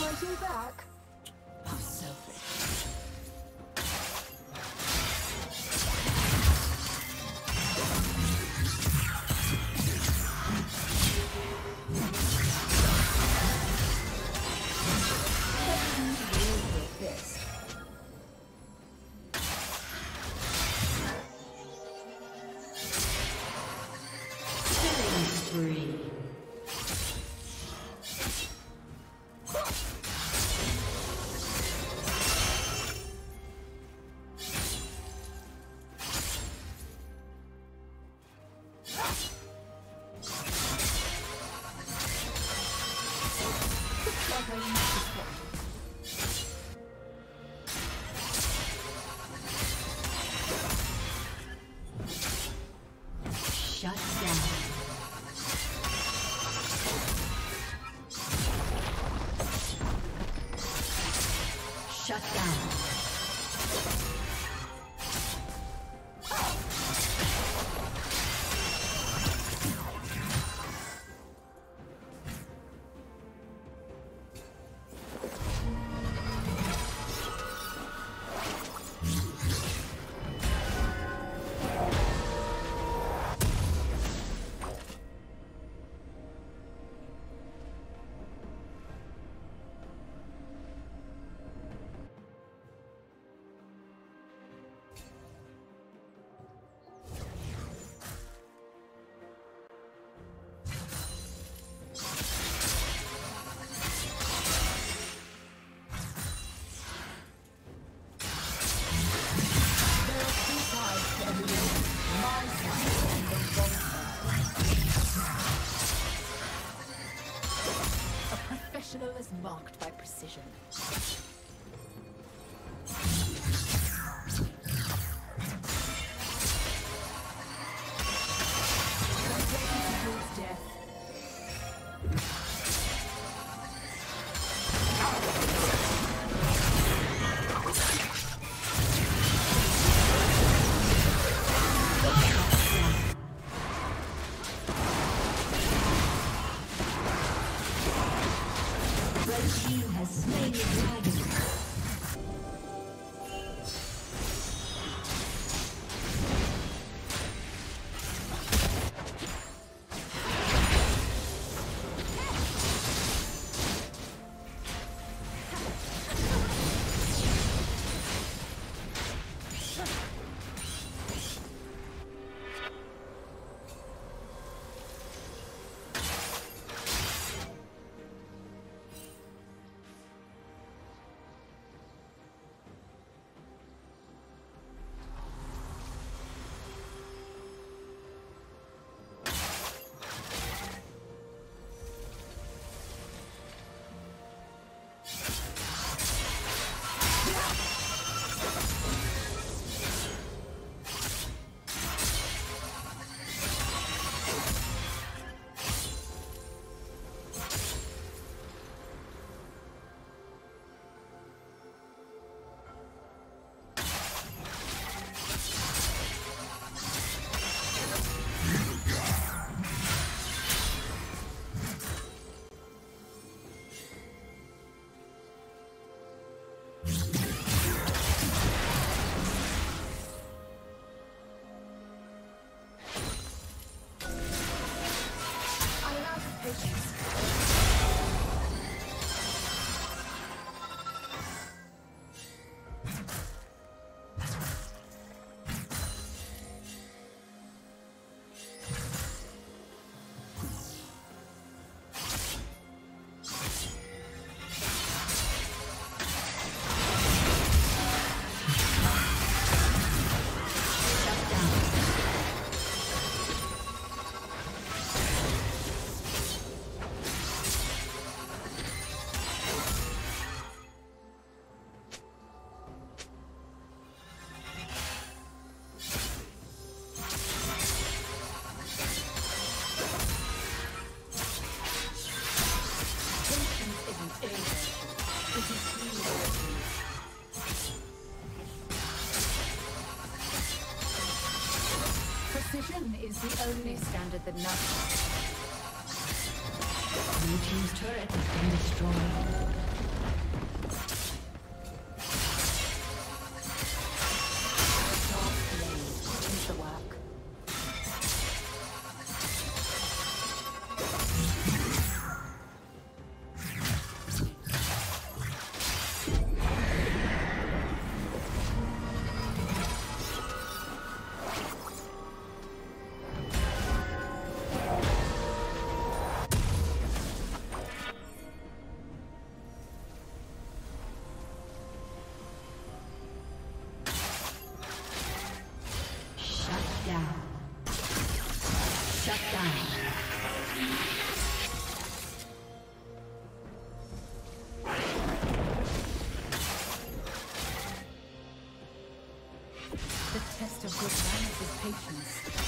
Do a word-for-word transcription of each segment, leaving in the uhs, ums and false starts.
Fighting back. How selfish. With this. Killing spree. Marked by precision. The only standard that nothing. Blue team's turret has been destroyed. test of good manners is patience.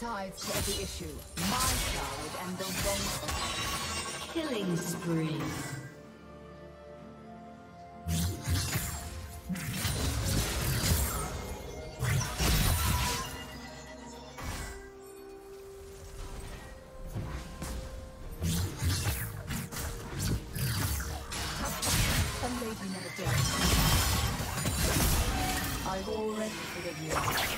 Sides to every issue, my side and the wrong side. Killing spree. A lady never dies. I've already forgiven you.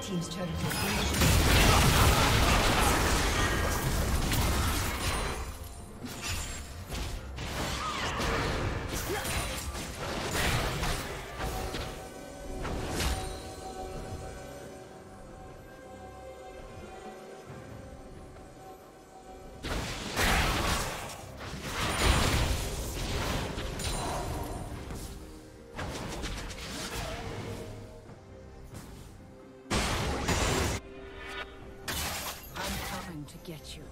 Team's turret get you.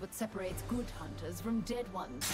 what separates good hunters from dead ones.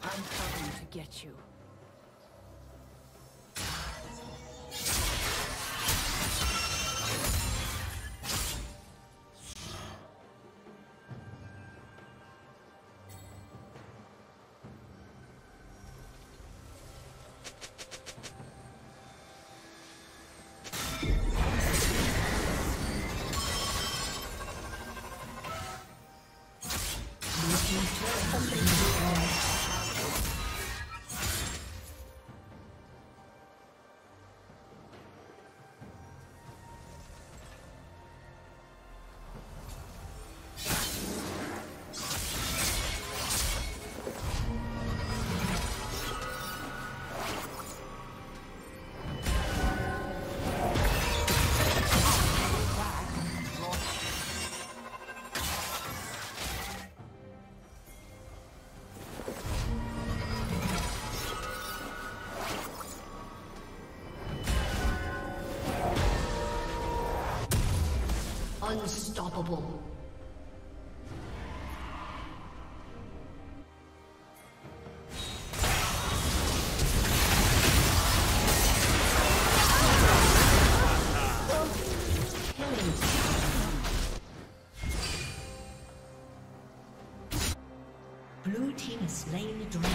I'm coming to get you. Unstoppable. Blue team is slain the dragon.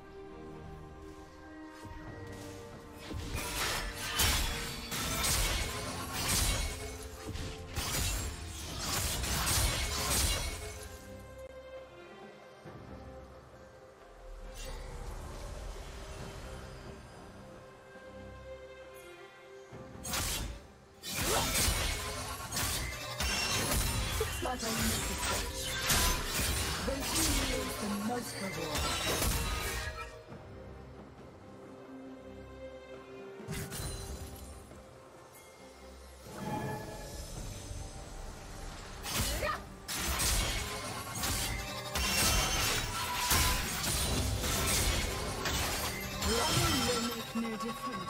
Difference.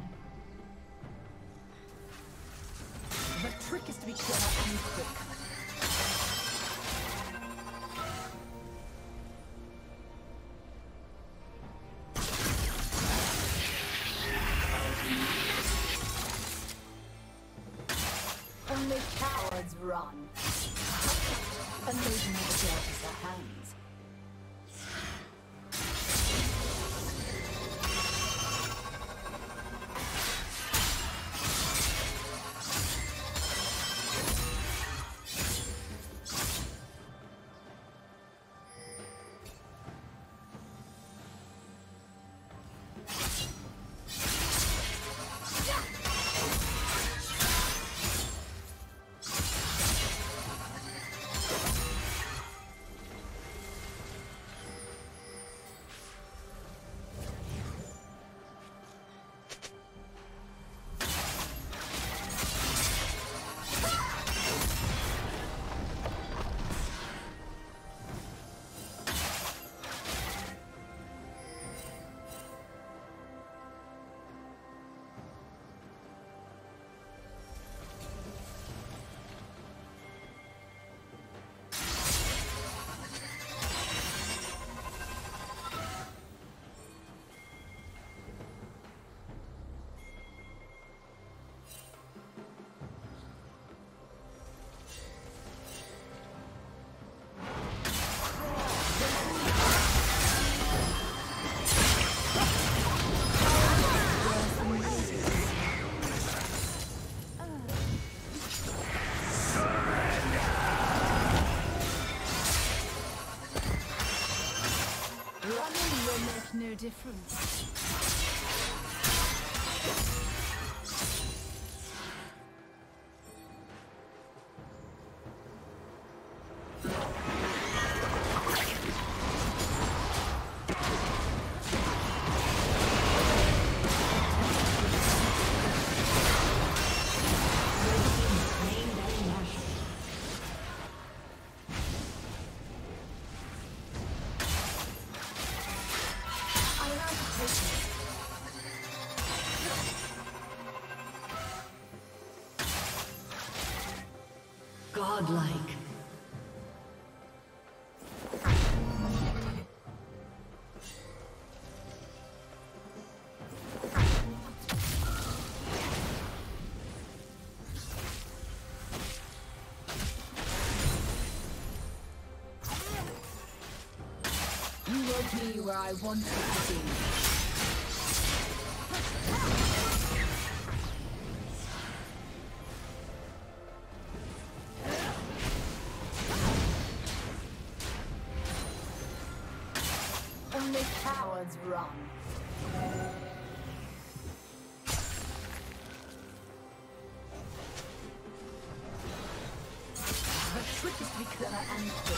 The trick is to be clever and quick. Running will make no difference. Godlike. You wrote me where I wanted to be. Run. The trick is to be clever and quick.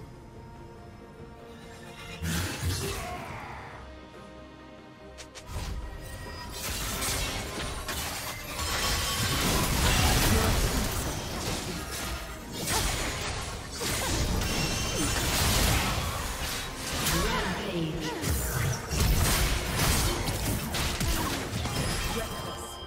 Rampage. Reckless.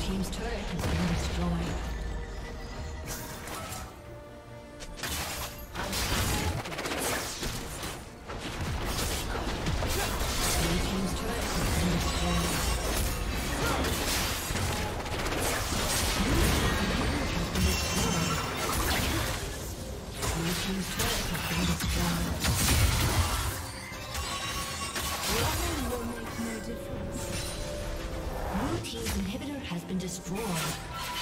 team's turret has been destroyed. Blue team's inhibitor has been destroyed.